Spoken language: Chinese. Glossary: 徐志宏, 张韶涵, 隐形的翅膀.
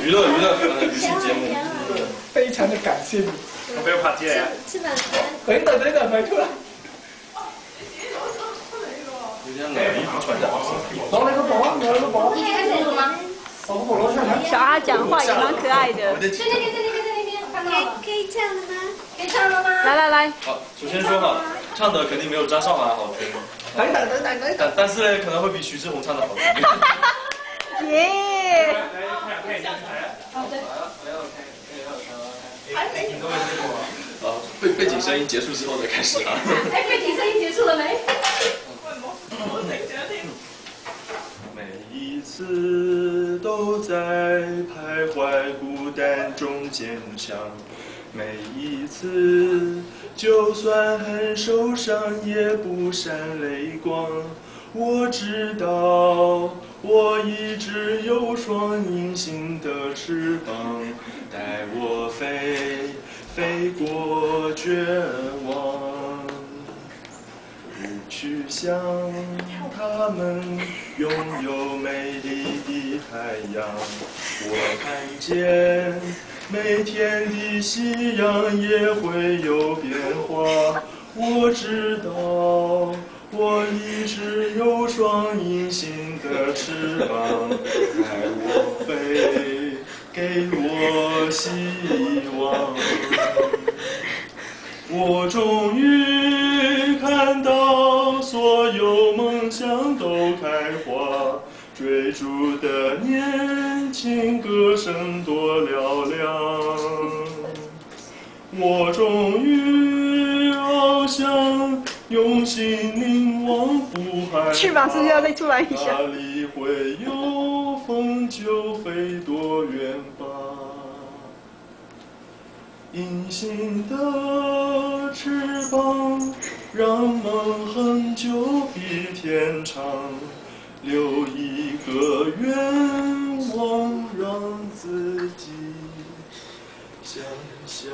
娱乐娱乐节目，非常的感谢你。我不要怕接呀。吃饭。等等，快出来。拿那个宝，你看清楚吗？小孩讲话也蛮可爱的。在那边，看到了。可以唱了吗？来。好，首先说哈，唱的肯定没有张韶涵好听。等等。但是呢，可能会比徐志宏唱的好听。耶！还没你们听过吗？啊，背景声音结束之后再开始啊。哎，背景声音结束了没？ 每次都在徘徊孤单中坚强，每一次就算很受伤也不闪泪光。我知道我一直有双隐形的翅膀，带我飞，飞过绝望。 去向他们拥有美丽的海洋，我看见每天的夕阳也会有变化。我知道我一直有双隐形的翅膀，带我飞，给我希望。我终于看到。 所有梦想都开花，追逐的年轻歌声多嘹亮。我终于翱翔，用心凝望，不害怕。翅膀是不是要再出来一下？哪里会有风就飞多远吧。隐形的翅膀。 让梦很久比天长，留一个愿望让自己想象。